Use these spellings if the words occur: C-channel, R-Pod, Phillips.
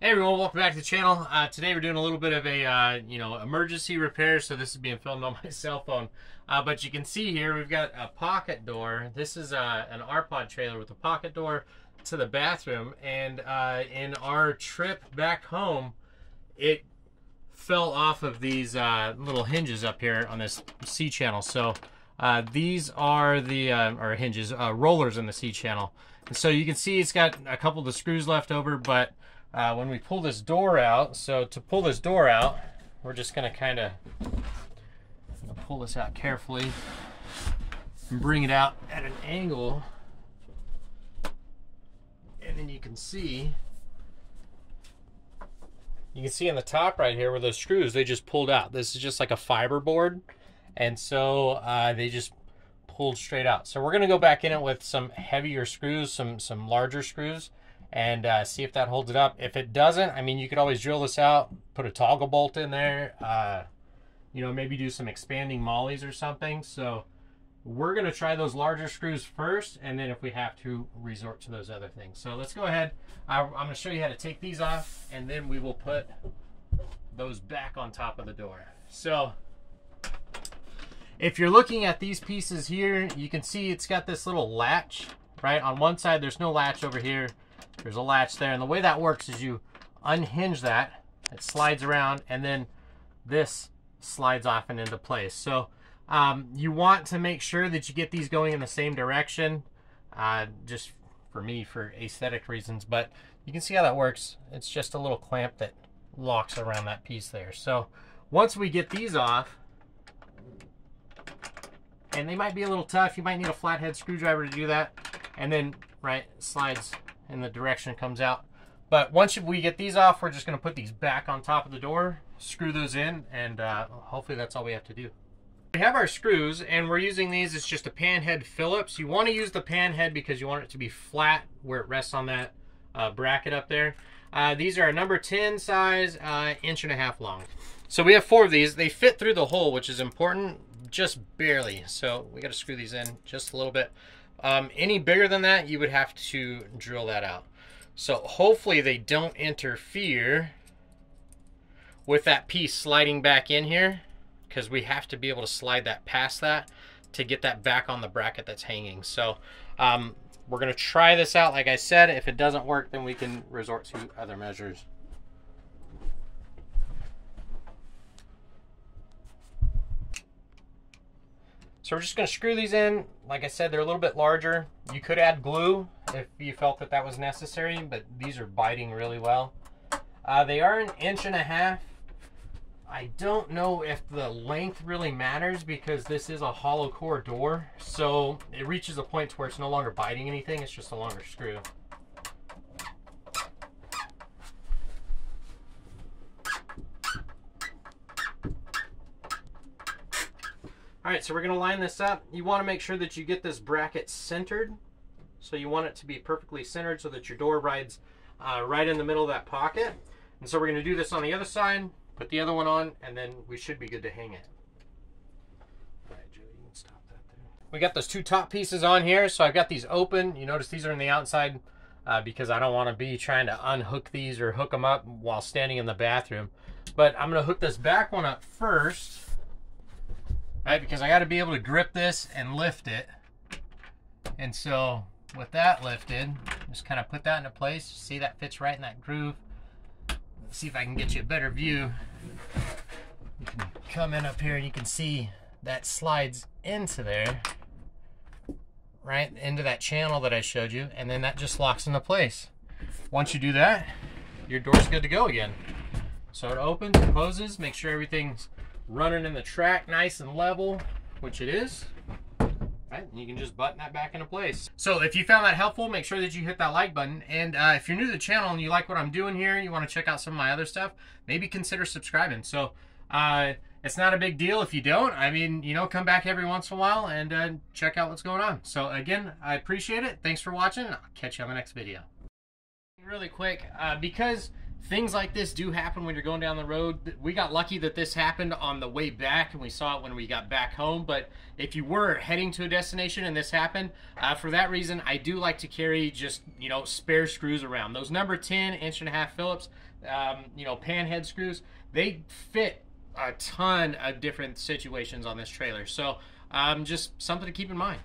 Hey everyone, welcome back to the channel. Today we're doing a little bit of a, emergency repair. So this is being filmed on my cell phone. But you can see here, we've got a pocket door. This is an R-Pod trailer with a pocket door to the bathroom. And in our trip back home, it fell off of these little hinges up here on this C-channel. So these are the, or hinges, rollers in the C-channel. And so you can see it's got a couple of the screws left over, but when we pull this door out, so to pull this door out, we're just going to kind of pull this out carefully and bring it out at an angle. And then you can see on the top right here where those screws, they just pulled out. This is just like a fiber board. And so they just pulled straight out. So we're going to go back in it with some heavier screws, some larger screws, and see if that holds it up. If it doesn't, I mean, you could always drill this out, put a toggle bolt in there, maybe do some expanding mollies or something. So we're gonna try those larger screws first, and then if we have to, resort to those other things. So let's go ahead. I'm gonna show you how to take these off, and then we will put those back on top of the door. So if you're looking at these pieces here, you can see it's got this little latch, right? On one side, there's no latch over here. There's a latch there, and the way that works is you unhinge that, it slides around, and then this slides off and into place. So you want to make sure that you get these going in the same direction, just for me, for aesthetic reasons, but you can see how that works. It's just a little clamp that locks around that piece there. So once we get these off, and they might be a little tough, you might need a flathead screwdriver to do that, and then, right, it slides in the direction it comes out. But once we get these off, we're just gonna put these back on top of the door, screw those in, and hopefully that's all we have to do. We have our screws, and we're using these. It's just a panhead Phillips. You wanna use the panhead because you want it to be flat where it rests on that bracket up there. These are a number 10 size, inch and a half long. So we have four of these. They fit through the hole, which is important, just barely. So we gotta screw these in just a little bit. Any bigger than that, you would have to drill that out. So hopefully they don't interfere with that piece sliding back in here, because we have to be able to slide that past that to get that back on the bracket that's hanging. So we're going to try this out. Like I said, if it doesn't work, then we can resort to other measures. So we're just going to screw these in. Like I said, they're a little bit larger. You could add glue if you felt that that was necessary, but these are biting really well. They are an inch and a half. I don't know if the length really matters because this is a hollow core door. So it reaches a point where it's no longer biting anything. It's just a longer screw. All right, so we're gonna line this up. You wanna make sure that you get this bracket centered. So you want it to be perfectly centered so that your door rides right in the middle of that pocket. And so we're gonna do this on the other side, put the other one on, and then we should be good to hang it. All right, Joey, you can stop that there. We got those two top pieces on here. So I've got these open. You notice these are on the outside because I don't wanna be trying to unhook these or hook them up while standing in the bathroom. But I'm gonna hook this back one up first. Right, because I got to be able to grip this and lift it. And so with that lifted, just kind of put that into place. See, that fits right in that groove. Let's see if I can get you a better view. You can come in up here and you can see that slides into there, right into that channel that I showed you, and then that just locks into place. Once you do that, your door's good to go again. So it opens and closes. Make sure everything's running in the track nice and level, which it is. Right, and you can just button that back into place. So if you found that helpful, make sure that you hit that like button. And if you're new to the channel and you like what I'm doing here, you want to check out some of my other stuff, maybe consider subscribing. So it's not a big deal if you don't. I mean, you know, come back every once in a while and check out what's going on. So again, I appreciate it. Thanks for watching. I'll catch you on the next video. Really quick, because Things like this do happen when you're going down the road. We got lucky that this happened on the way back, and we saw it when we got back home. But if you were heading to a destination and this happened, for that reason, I do like to carry just, you know, spare screws around. Those number 10 1.5 Phillips, you know, pan head screws, they fit a ton of different situations on this trailer. So just something to keep in mind.